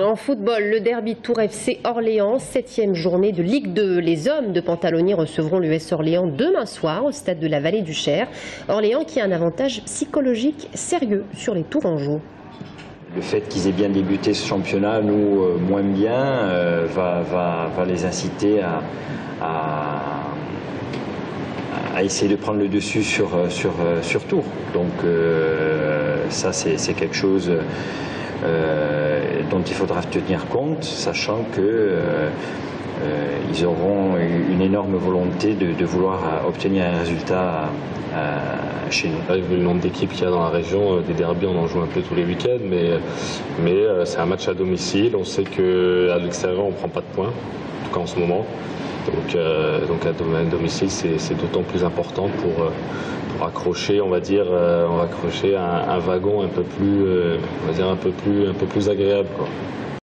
En football, le derby Tours FC Orléans, 7e journée de Ligue 2. Les hommes de Pantaloni recevront l'US Orléans demain soir au stade de la Vallée du Cher. Orléans qui a un avantage psychologique sérieux sur les Tourangeaux. Le fait qu'ils aient bien débuté ce championnat, nous moins bien, va les inciter à essayer de prendre le dessus sur Tours. Donc ça c'est quelque chose dont il faudra tenir compte, sachant que ils auront une énorme volonté de vouloir obtenir un résultat chez nous. Avec le nombre d'équipes qu'il y a dans la région, des derbies, on en joue un peu tous les week-ends, mais c'est un match à domicile. On sait qu'à l'extérieur, on ne prend pas de points, en tout cas en ce moment. Donc à domicile, c'est d'autant plus important pour accrocher, on va dire, on va accrocher un wagon un peu plus agréable, quoi.